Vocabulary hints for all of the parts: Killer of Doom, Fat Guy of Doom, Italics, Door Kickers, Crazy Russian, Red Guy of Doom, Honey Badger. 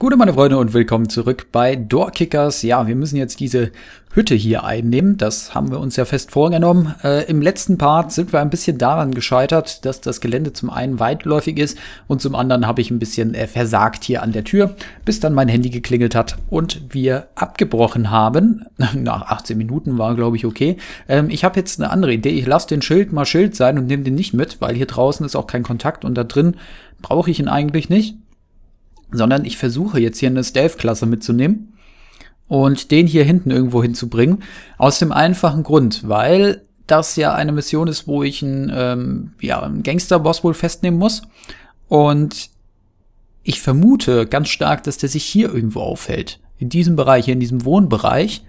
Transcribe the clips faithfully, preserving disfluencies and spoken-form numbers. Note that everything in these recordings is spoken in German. Gute meine Freunde und willkommen zurück bei Door Kickers. Ja, wir müssen jetzt diese Hütte hier einnehmen. Das haben wir uns ja fest vorgenommen. Äh, Im letzten Part sind wir ein bisschen daran gescheitert, dass das Gelände zum einen weitläufig ist und zum anderen habe ich ein bisschen äh, versagt hier an der Tür, bis dann mein Handy geklingelt hat und wir abgebrochen haben. Nach achtzehn Minuten war, glaube ich, okay. Ähm, ich habe jetzt eine andere Idee. Ich lasse den Schild mal Schild sein und nehme den nicht mit, weil hier draußen ist auch kein Kontakt und da drin brauche ich ihn eigentlich nicht. Sondern ich versuche jetzt hier eine Stealth-Klasse mitzunehmen und den hier hinten irgendwo hinzubringen. Aus dem einfachen Grund, weil das ja eine Mission ist, wo ich einen, ähm, ja, einen Gangster-Boss wohl festnehmen muss. Und ich vermute ganz stark, dass der sich hier irgendwo aufhält. In diesem Bereich, hier in diesem Wohnbereich.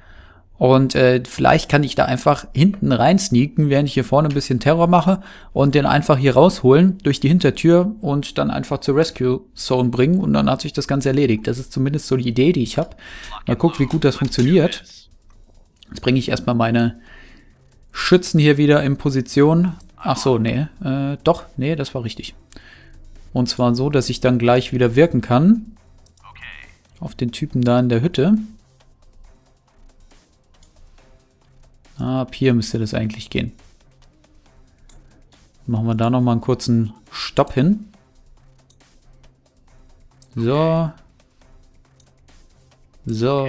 Und äh, vielleicht kann ich da einfach hinten rein sneaken, während ich hier vorne ein bisschen Terror mache und den einfach hier rausholen durch die Hintertür und dann einfach zur Rescue Zone bringen und dann hat sich das Ganze erledigt. Das ist zumindest so die Idee, die ich habe. Mal gucken, wie gut das funktioniert. Jetzt bringe ich erstmal meine Schützen hier wieder in Position. Ach so, nee, äh, doch, nee, das war richtig. Und zwar so, dass ich dann gleich wieder wirken kann auf den Typen da in der Hütte. Ab hier müsste das eigentlich gehen. Machen wir da nochmal einen kurzen Stopp hin. So. So.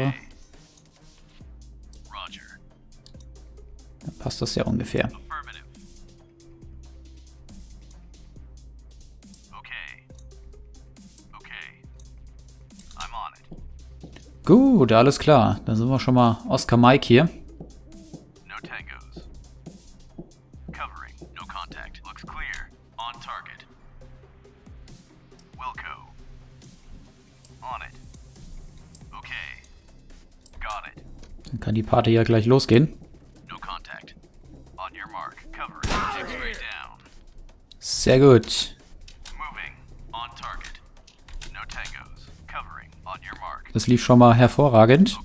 Dann passt das ja ungefähr. Gut, alles klar. Dann sind wir schon mal Oscar Mike hier. Dann kann die Party ja gleich losgehen. Sehr gut. Das lief schon mal hervorragend.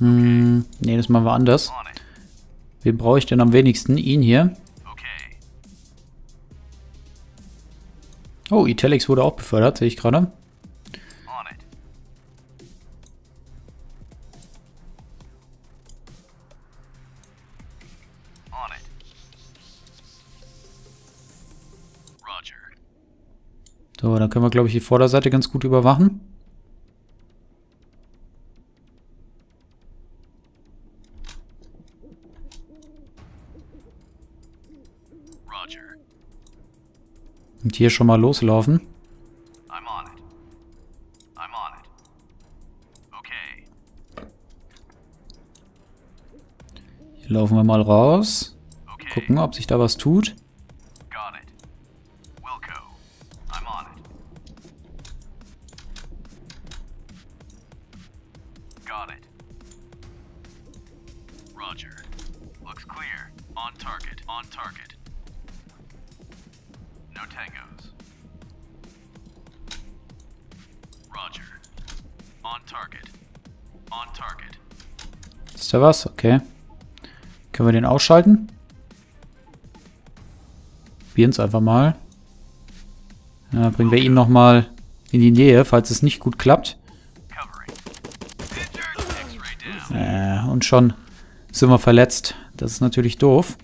Hm, nee, das machen wir anders. Wen brauche ich denn am wenigsten? Ihn hier. Oh, Italics wurde auch befördert, sehe ich gerade. So, dann können wir, glaube ich, die Vorderseite ganz gut überwachen. Und hier schon mal loslaufen. I'm on it. I'm on it. Okay. Hier laufen wir mal raus. Okay. Gucken, ob sich da was tut. Got it. We'll go. I'm on it. Got it. Roger. Looks clear. On target. On target. No tangos. Roger. On target. On target. Ist da was? Okay. Können wir den ausschalten? Probieren es einfach mal. Ja, bringen wir ihn nochmal in die Nähe, falls es nicht gut klappt. Äh, und schon sind wir verletzt. Das ist natürlich doof.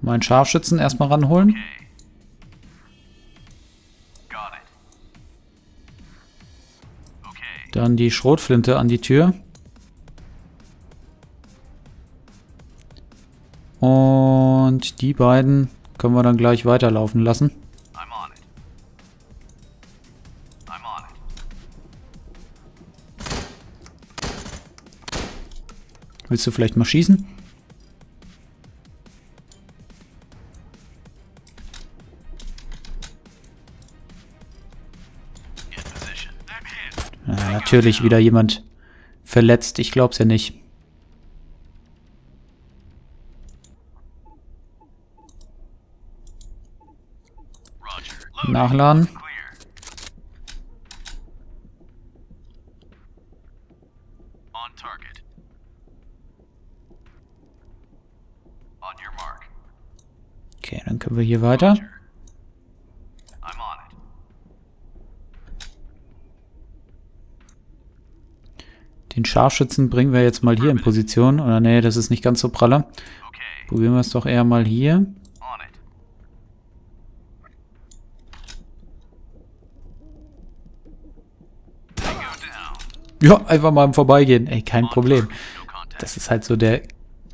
Meinen Scharfschützen erstmal ranholen. Dann die Schrotflinte an die Tür. Und die beiden können wir dann gleich weiterlaufen lassen. Willst du vielleicht mal schießen? Natürlich wieder jemand verletzt. Ich glaub's ja nicht. Nachladen. Okay, dann können wir hier weiter. Den Scharfschützen bringen wir jetzt mal hier in Position. Oder nee, das ist nicht ganz so pralle. Probieren wir es doch eher mal hier. Ja, einfach mal im Vorbeigehen. Ey, kein Problem. Das ist halt so der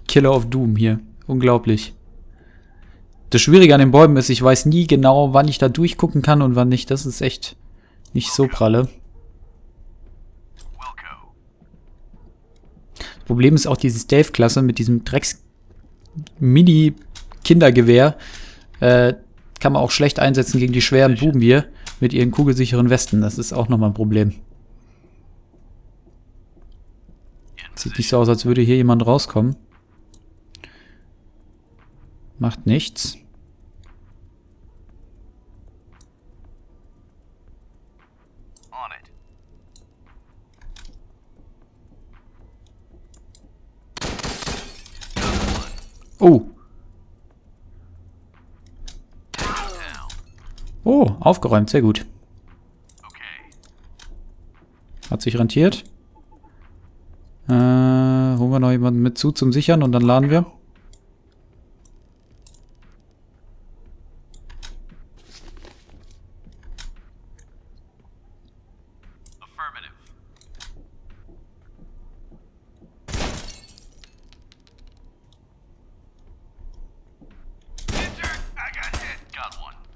Killer of Doom hier. Unglaublich. Das Schwierige an den Bäumen ist, ich weiß nie genau, wann ich da durchgucken kann und wann nicht. Das ist echt nicht so pralle. Das Problem ist auch diese Stealth-Klasse mit diesem Drecks-Mini-Kindergewehr. Äh, kann man auch schlecht einsetzen gegen die schweren Buben hier mit ihren kugelsicheren Westen. Das ist auch nochmal ein Problem. Sieht nicht so aus, als würde hier jemand rauskommen. Macht nichts. Oh. Oh, aufgeräumt, sehr gut. Hat sich rentiert. Äh, holen wir noch jemanden mit zu zum Sichern und dann laden wir.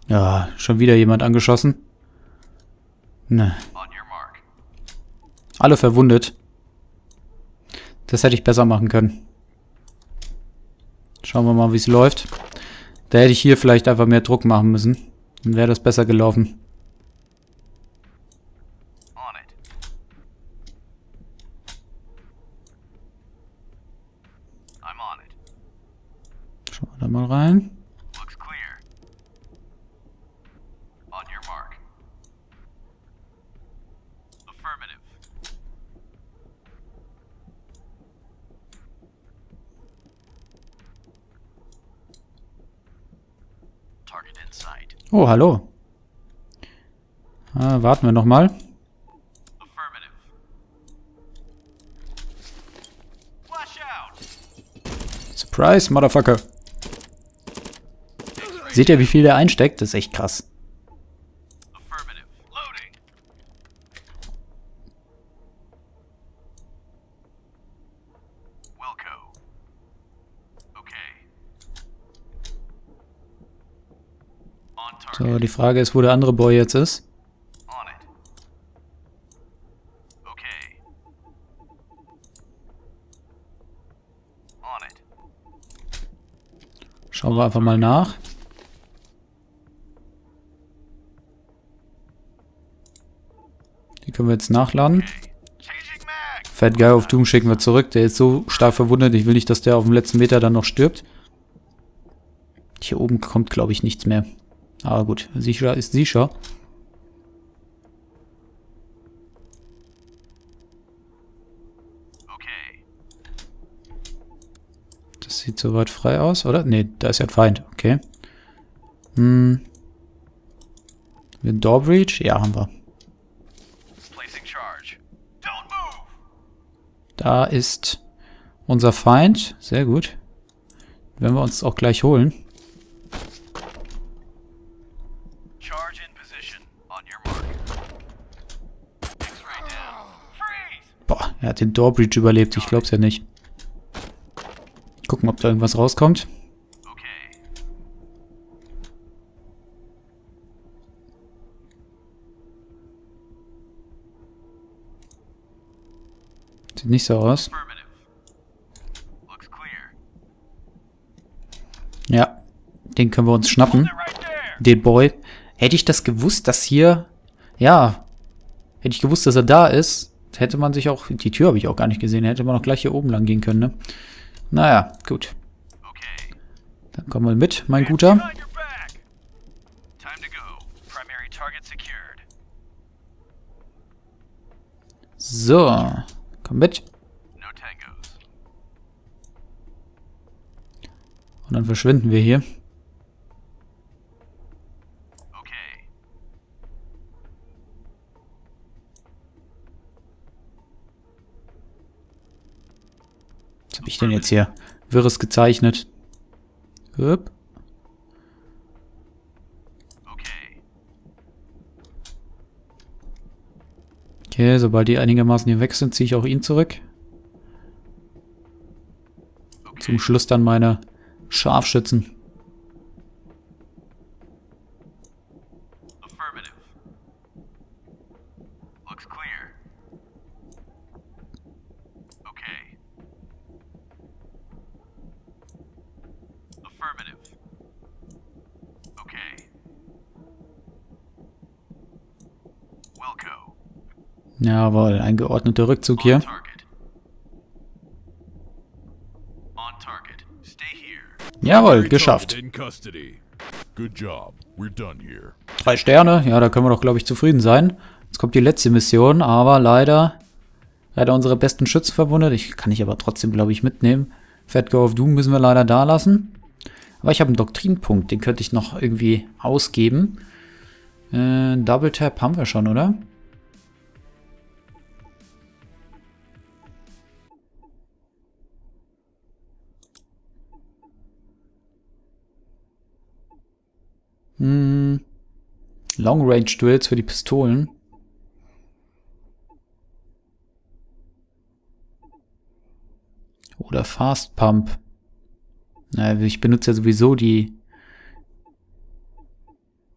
Ja, schon wieder jemand angeschossen. Ne. Alle verwundet. Das hätte ich besser machen können. Schauen wir mal, wie es läuft. Da hätte ich hier vielleicht einfach mehr Druck machen müssen. Dann wäre das besser gelaufen. Schauen wir da mal rein. Oh, hallo. Ah, warten wir nochmal. Surprise, Motherfucker. Seht ihr, wie viel der einsteckt? Das ist echt krass. So, die Frage ist, wo der andere Boy jetzt ist. Schauen wir einfach mal nach. Die können wir jetzt nachladen. Fat Guy of Doom schicken wir zurück. Der ist so stark verwundet. Ich will nicht, dass der auf dem letzten Meter dann noch stirbt. Hier oben kommt, glaube ich, nichts mehr. Aber gut, sicher ist sicher. Okay. Das sieht soweit frei aus, oder? Ne, da ist ja ein Feind. Okay. Hm. Mit Door Breach? Ja, haben wir. Da ist unser Feind. Sehr gut. Werden wir uns auch gleich holen. Er hat den Door Breach überlebt, ich glaub's ja nicht. Gucken, ob da irgendwas rauskommt. Sieht nicht so aus. Ja, den können wir uns schnappen. Den Boy. Hätte ich das gewusst, dass hier... Ja, hätte ich gewusst, dass er da ist... Hätte man sich auch... Die Tür habe ich auch gar nicht gesehen. Hätte man auch gleich hier oben lang gehen können, ne? Naja, gut. Dann komm mal mit, mein Guter. Primary target secured. So, komm mit. Und dann verschwinden wir hier. Okay. Was habe ich denn jetzt hier? Wirres gezeichnet. Hup. Okay. Okay, sobald die einigermaßen hier weg sind, ziehe ich auch ihn zurück. Okay. Zum Schluss dann meine Scharfschützen. Affirmative. Looks clear. Okay. Affirmative. Okay. Wilco. Jawohl, ein geordneter Rückzug hier. Jawohl, geschafft. Drei Sterne, ja, da können wir doch, glaube ich, zufrieden sein. Jetzt kommt die letzte Mission, aber leider leider unsere besten Schützen verwundet. Ich kann ich aber trotzdem, glaube ich, mitnehmen. Fat Guy of Doom müssen wir leider da lassen. Aber ich habe einen Doktrinpunkt, den könnte ich noch irgendwie ausgeben. Äh, Double Tap haben wir schon, oder? Long-Range-Duels für die Pistolen. Oder Fast Pump. Naja, ich benutze ja sowieso die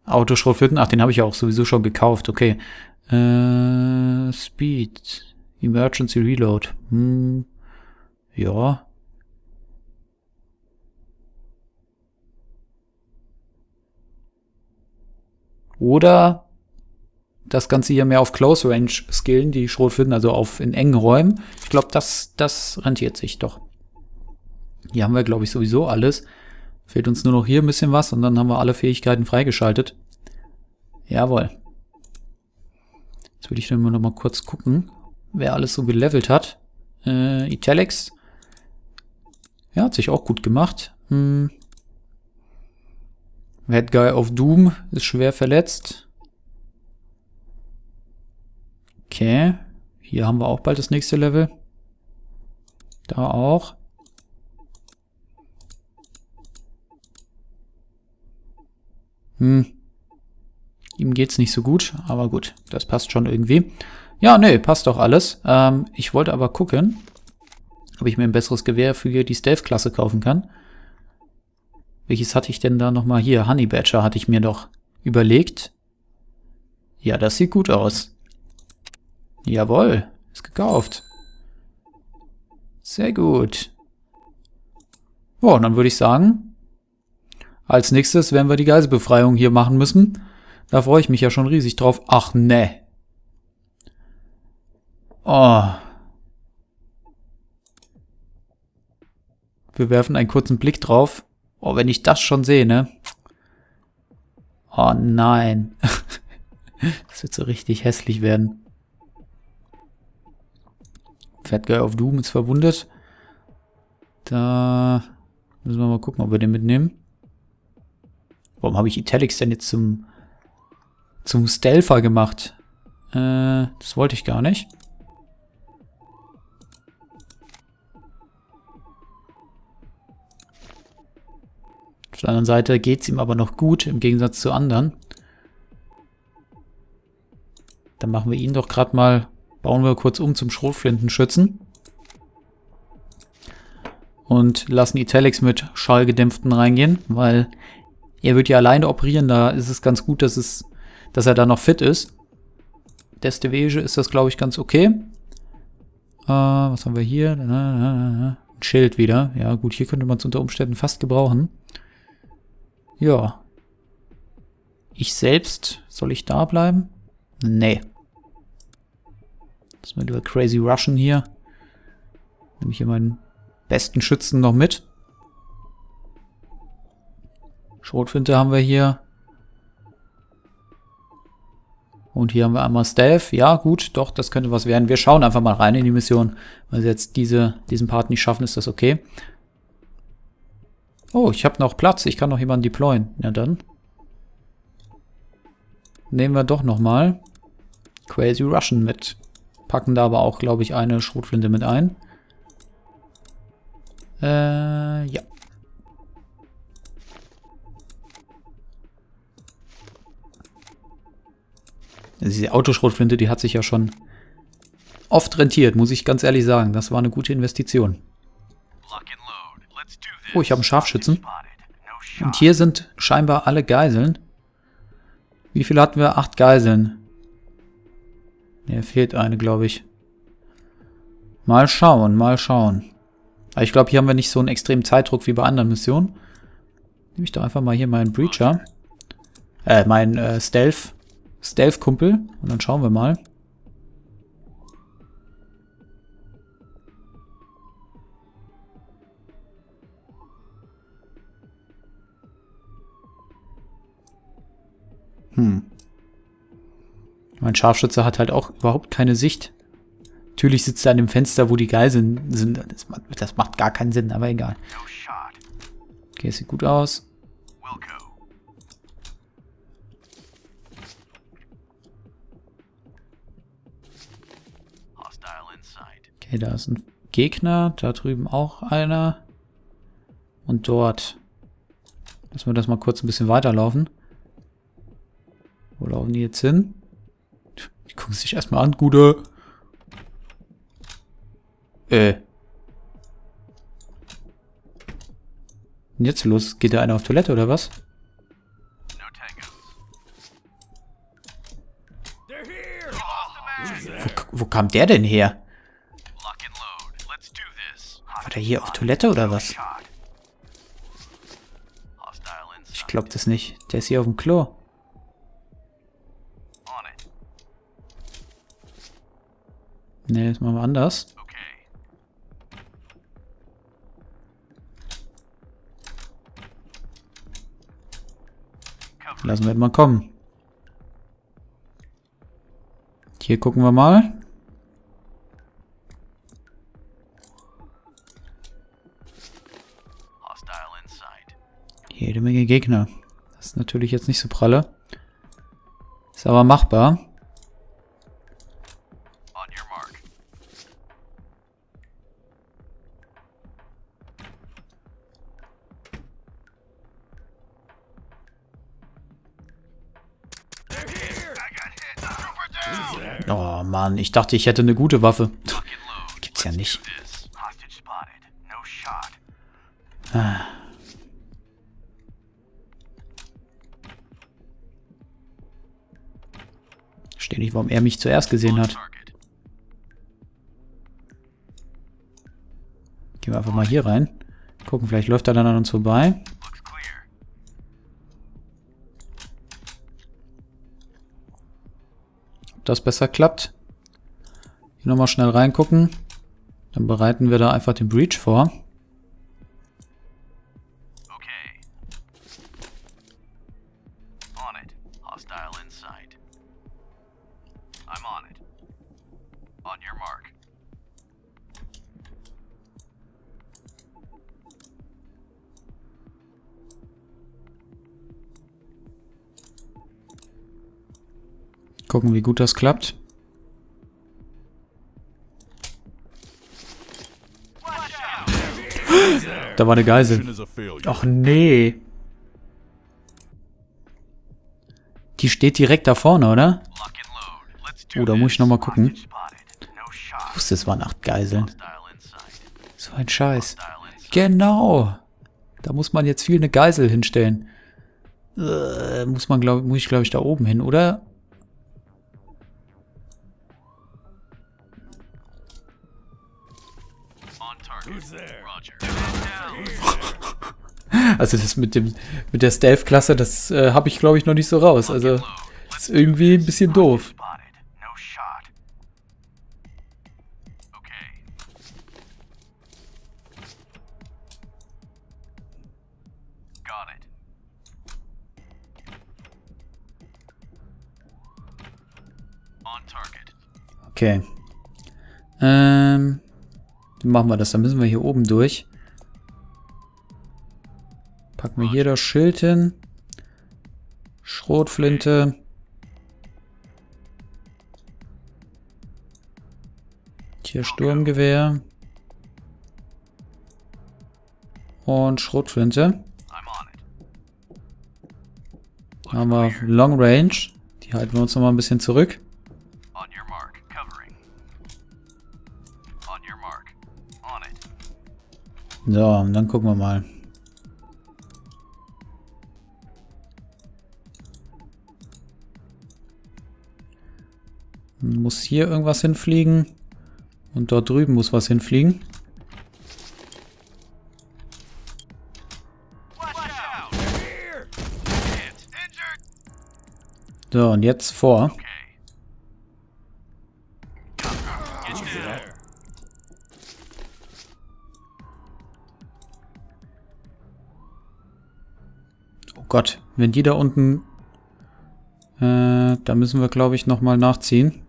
Autoschrotflinten. Ach, den habe ich ja auch sowieso schon gekauft. Okay. Äh, Speed. Emergency Reload. Hm. Ja. Oder das Ganze hier mehr auf Close Range skillen, die Schrotflinten, also auf in engen Räumen. Ich glaube, das, das rentiert sich doch. Hier haben wir, glaube ich, sowieso alles. Fehlt uns nur noch hier ein bisschen was und dann haben wir alle Fähigkeiten freigeschaltet. Jawohl. Jetzt würde ich dann mal noch mal kurz gucken, wer alles so gelevelt hat. Äh, Italics. Ja, hat sich auch gut gemacht. Hm. Red Guy of Doom ist schwer verletzt. Okay. Hier haben wir auch bald das nächste Level. Da auch. Hm. Ihm geht's nicht so gut, aber gut, das passt schon irgendwie. Ja, nee, passt doch alles. Ähm, ich wollte aber gucken, ob ich mir ein besseres Gewehr für die Stealth-Klasse kaufen kann. Welches hatte ich denn da nochmal hier? Honey Badger hatte ich mir doch überlegt. Ja, das sieht gut aus. Jawohl, ist gekauft. Sehr gut. Boah, und dann würde ich sagen, als nächstes werden wir die Geiselbefreiung hier machen müssen. Da freue ich mich ja schon riesig drauf. Ach, ne. Oh. Wir werfen einen kurzen Blick drauf. Oh, wenn ich das schon sehe, ne? Oh nein. Das wird so richtig hässlich werden. Fat Guy of Doom ist verwundet. Da müssen wir mal gucken, ob wir den mitnehmen. Warum habe ich Italics denn jetzt zum, zum Stealther gemacht? Äh, das wollte ich gar nicht. Auf der anderen Seite geht es ihm aber noch gut, im Gegensatz zu anderen. Dann machen wir ihn doch gerade mal, bauen wir kurz um zum Schrotflintenschützen. Und lassen Italics mit Schallgedämpften reingehen, weil er wird ja alleine operieren, da ist es ganz gut, dass, es, dass er da noch fit ist. Deswegen ist das, glaube ich, ganz okay. Äh, was haben wir hier? Ein Schild wieder. Ja gut, hier könnte man es unter Umständen fast gebrauchen. Ja. Ich selbst, soll ich da bleiben? Nee. Das ist mit über Crazy Russian hier. Nehme ich hier meinen besten Schützen noch mit. Schrotflinte haben wir hier. Und hier haben wir einmal Stealth. Ja, gut, doch, das könnte was werden. Wir schauen einfach mal rein in die Mission. Wenn sie jetzt diese, diesen Part nicht schaffen, ist das okay. Oh, ich habe noch Platz. Ich kann noch jemanden deployen. Na dann. Nehmen wir doch nochmal Crazy Russian mit. Packen da aber auch, glaube ich, eine Schrotflinte mit ein. Äh, ja. Diese Autoschrotflinte, die hat sich ja schon oft rentiert, muss ich ganz ehrlich sagen. Das war eine gute Investition. Oh, ich habe einen Scharfschützen. Und hier sind scheinbar alle Geiseln. Wie viele hatten wir? Acht Geiseln. Mir fehlt eine, glaube ich. Mal schauen, mal schauen. Aber ich glaube, hier haben wir nicht so einen extremen Zeitdruck wie bei anderen Missionen. Nehme ich doch einfach mal hier meinen Breacher. Äh, meinen äh, Stealth. Stealth-Kumpel. Und dann schauen wir mal. Hm. Mein Scharfschütze hat halt auch überhaupt keine Sicht. Natürlich sitzt er an dem Fenster, wo die Geiseln sind. Das macht, das macht gar keinen Sinn, aber egal. Okay, sieht gut aus. Okay, da ist ein Gegner. Da drüben auch einer. Und dort. Lassen wir das mal kurz ein bisschen weiterlaufen. Wo laufen die jetzt hin? Die gucken sich erstmal an, Gute. Äh. Und jetzt los? Geht da einer auf Toilette oder was? Wo, wo kam der denn her? War der hier auf Toilette oder was? Ich glaub das nicht. Der ist hier auf dem Klo. Ne, das machen wir anders. Okay. Lassen wir mal kommen. Hier gucken wir mal. Jede Menge Gegner. Das ist natürlich jetzt nicht so pralle. Ist aber machbar. Oh Mann, ich dachte, ich hätte eine gute Waffe. Gibt's ja nicht. Ah. Verstehe nicht, warum er mich zuerst gesehen hat. Gehen wir einfach mal hier rein. Gucken, vielleicht läuft er dann an uns vorbei. Das besser klappt. Hier nochmal schnell reingucken. Dann bereiten wir da einfach den Breach vor. Okay. On it. Hostile inside. I'm on it. On your mark. Gucken, wie gut das klappt. Da war eine Geisel. Ach nee. Die steht direkt da vorne, oder? Oh, da muss ich nochmal gucken. Ich wusste, es waren acht Geiseln. So ein Scheiß. Genau. Da muss man jetzt viel eine Geisel hinstellen. Äh, muss man, glaub, muss ich, glaube ich, da oben hin, oder? Also das mit dem mit der Stealth-Klasse, das äh, habe ich, glaube ich, noch nicht so raus. Also ist irgendwie ein bisschen doof. Okay. Ähm, wie machen wir das? Dann müssen wir hier oben durch. Packen wir hier das Schild hin. Schrotflinte. Hier Sturmgewehr. Und Schrotflinte. Dann haben wir Long Range. Die halten wir uns nochmal ein bisschen zurück. So, und dann gucken wir mal. Muss hier irgendwas hinfliegen. Und dort drüben muss was hinfliegen. So, und jetzt vor. Oh Gott, wenn die da unten... Äh, da müssen wir, glaube ich, nochmal nachziehen.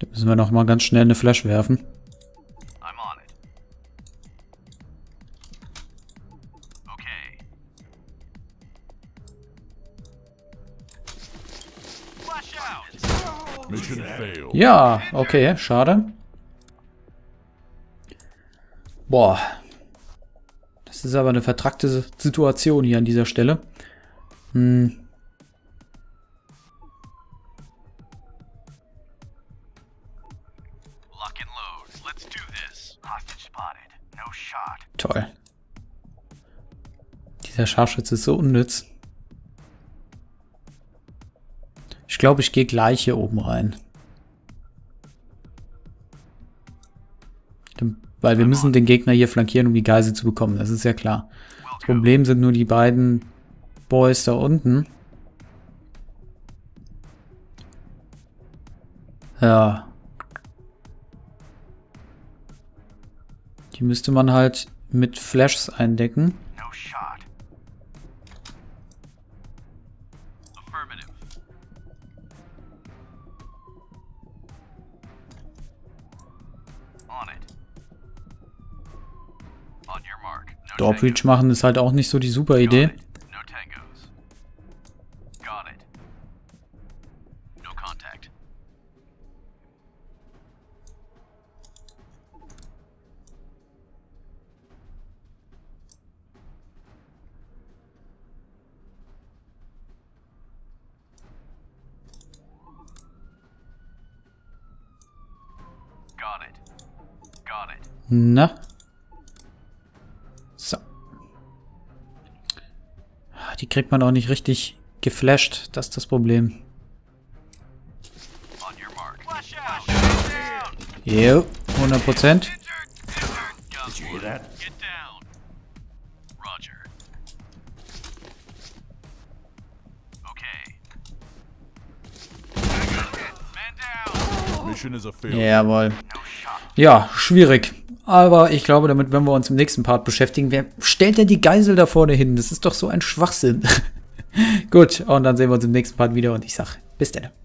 Da müssen wir nochmal ganz schnell eine Flash werfen. Ja, okay, schade. Boah. Das ist aber eine vertrackte Situation hier an dieser Stelle. Hm. Toll. Dieser Scharfschütze ist so unnütz. Ich glaube, ich gehe gleich hier oben rein. Weil wir müssen den Gegner hier flankieren, um die Geisel zu bekommen. Das ist ja klar. Das Problem sind nur die beiden Boys da unten. Ja. Die müsste man halt mit Flashs eindecken. Doorpreach machen ist halt auch nicht so die super Idee. Na? Die kriegt man auch nicht richtig geflasht. Das ist das Problem. Jo, hundert Prozent. Jawohl. Ja, schwierig. Aber ich glaube, damit werden wir uns im nächsten Part beschäftigen. Wer stellt denn die Geisel da vorne hin? Das ist doch so ein Schwachsinn. Gut, und dann sehen wir uns im nächsten Part wieder und ich sage, bis dann.